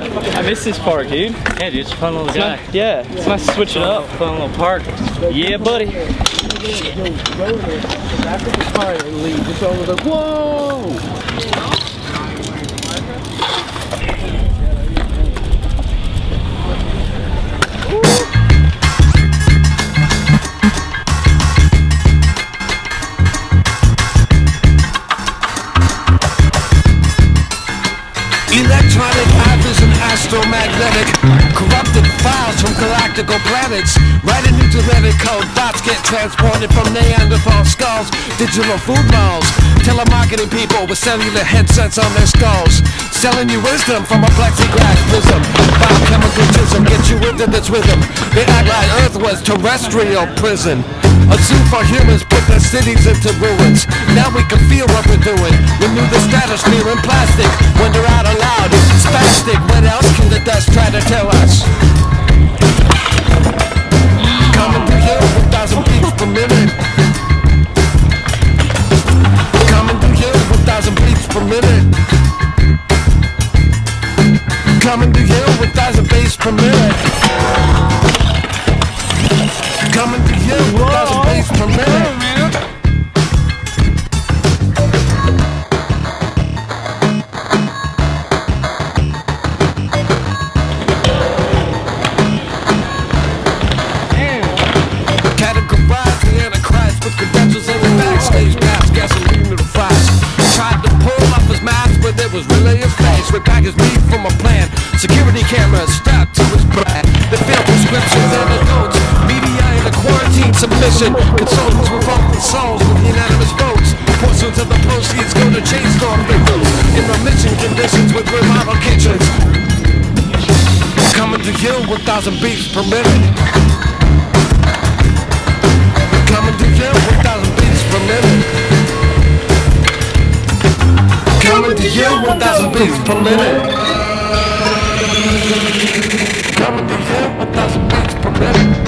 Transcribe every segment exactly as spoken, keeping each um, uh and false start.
I miss this park, dude. Yeah, dude, it's a fun little guy. Nice, yeah, it's nice to switch it up. Fun little park. Yeah, buddy. Shit. After the car leaves, it's always like, whoa! Electronic atoms and astromagnetic, corrupted files from galactical planets. Writing new genetic code, thoughts get transported from Neanderthal skulls. Digital food malls, telemarketing people with cellular headsets on their skulls. Selling you wisdom from a plexiglass prism. Biochemical chism gets you into this rhythm. They act like Earth was terrestrial prison. A zoo for humans put their cities into ruins. Now we can feel what we're doing. Renew the stratosphere in plastic. Wonder out aloud, this is spastic. What else can the dust try to tell us? Coming to you with a thousand beats per minute. Coming to you with a thousand beats per minute. Coming to you with a thousand beats per minute. Coming to you with a thousand beats per minute. Was really his face, repackaged meat from a plan. Security cameras strapped to his back. The filled prescriptions and adults, media in a quarantine submission. Consultants revolt the souls with unanimous votes. Portions of the proceeds go to chain storm victims in remission conditions with revival kitchens. Coming to you with thousand beats per minute. Coming to you with thousand beats per minute. Coming to you with one thousand beats per minute. Coming to you with one thousand beats per minute.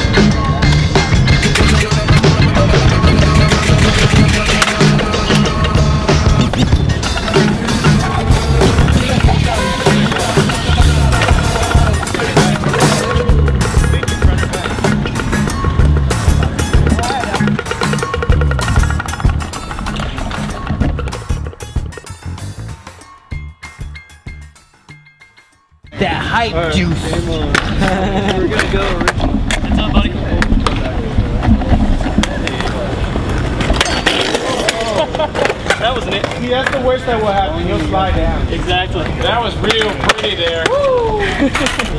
That hype right, juice. We're gonna go, Richie. What's up, buddy? That wasn't it. See, that's the worst that will happen. You'll slide down. Exactly. That was real pretty there. Woo!